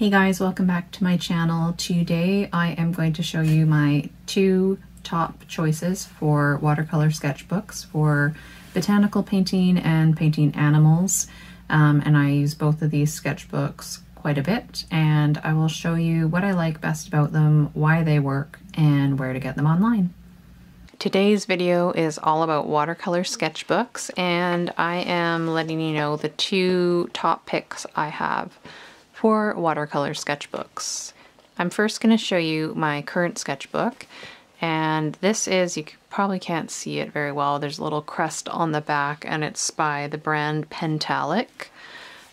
Hey guys, welcome back to my channel. Today I am going to show you my two top choices for watercolor sketchbooks for botanical painting and painting animals. And I use both of these sketchbooks quite a bit, and I will show you what I like best about them, why they work, and where to get them online. Today's video is all about watercolor sketchbooks, and I am letting you know the two top picks I have for watercolor sketchbooks. I'm first going to show you my current sketchbook, and this is, you probably can't see it very well, there's a little crest on the back, and it's by the brand Pentalic.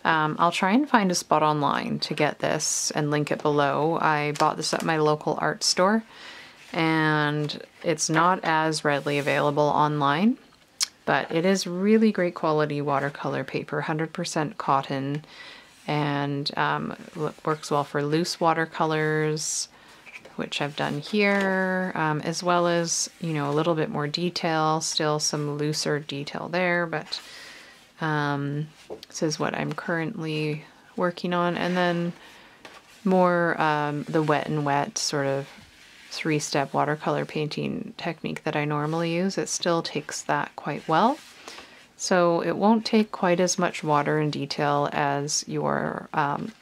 I'll try and find a spot online to get this and link it below. I bought this at my local art store, and it's not as readily available online, but it is really great quality watercolor paper, 100% cotton, and works well for loose watercolors, which I've done here, as well as, you know, a little bit more detail, still some looser detail there, but this is what I'm currently working on. And then more the wet and wet sort of three-step watercolor painting technique that I normally use. It still takes that quite well. So it won't take quite as much water and detail as your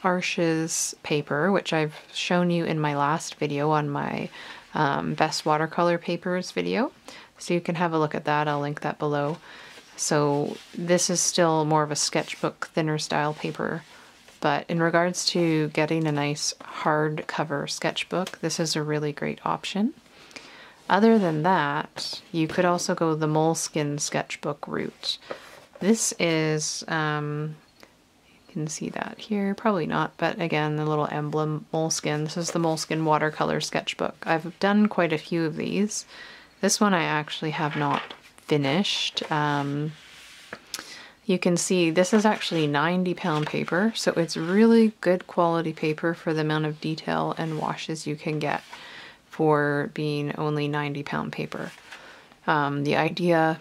Arches paper, which I've shown you in my last video on my best watercolor papers video. So you can have a look at that, I'll link that below. So this is still more of a sketchbook, thinner style paper, but in regards to getting a nice hardcover sketchbook, this is a really great option. Other than that, you could also go the Moleskine sketchbook route. This is, you can see that here, probably not, but again, the little emblem, Moleskine. This is the Moleskine watercolor sketchbook. I've done quite a few of these. This one I actually have not finished. You can see this is actually 90-pound paper, so it's really good quality paper for the amount of detail and washes you can get for being only 90-pound paper. The idea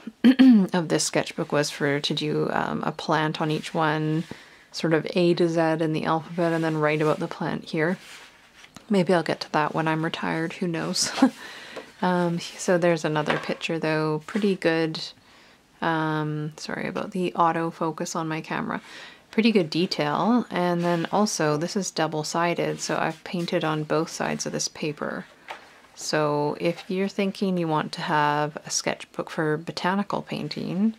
of this sketchbook was to do a plant on each one, sort of A to Z in the alphabet, and then write about the plant here. Maybe I'll get to that when I'm retired, who knows. So there's another picture though, pretty good, sorry about the autofocus on my camera. Pretty good detail, and then also this is double-sided, so I've painted on both sides of this paper. So if you're thinking you want to have a sketchbook for botanical painting,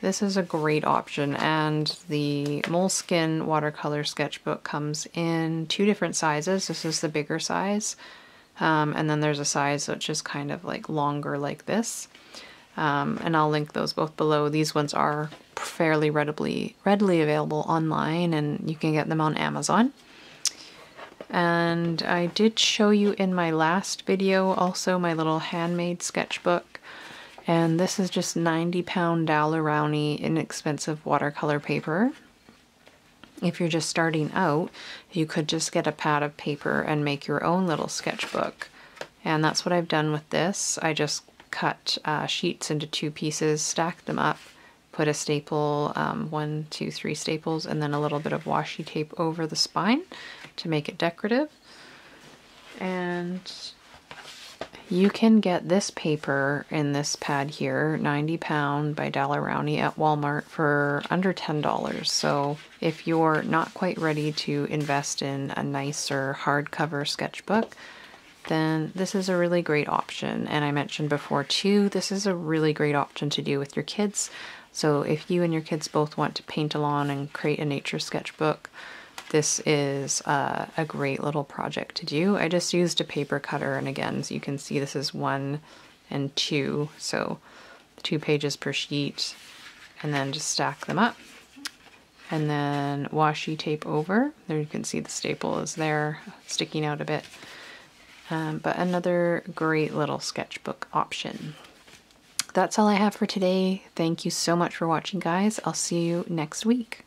this is a great option. And the Moleskine watercolor sketchbook comes in two different sizes. This is the bigger size, and then there's a size which is kind of like longer like this. And I'll link those both below. These ones are fairly readily available online, and you can get them on Amazon. And I did show you in my last video also my little handmade sketchbook, and this is just 90-pound Daler Rowney inexpensive watercolor paper. If you're just starting out, you could just get a pad of paper and make your own little sketchbook, and that's what I've done with this. I just cut sheets into two pieces, stacked them up, put a staple, 1, 2, 3 staples, and then a little bit of washi tape over the spine to make it decorative. And you can get this paper in this pad here, 90-pound by Daler Rowney, at Walmart for under $10. So if you're not quite ready to invest in a nicer hardcover sketchbook, then this is a really great option. And I mentioned before too, this is a really great option to do with your kids. So if you and your kids both want to paint a lawn and create a nature sketchbook, this is a great little project to do. I just used a paper cutter, and again, so you can see this is 1 and 2, so 2 pages per sheet, and then just stack them up. And then washi tape over. There you can see the staple is there, sticking out a bit. But another great little sketchbook option. That's all I have for today. Thank you so much for watching, guys. I'll see you next week.